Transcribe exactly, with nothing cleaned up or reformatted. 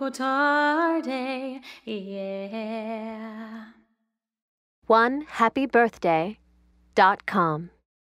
UnPocoTarde, yeah. one happy birthday dot com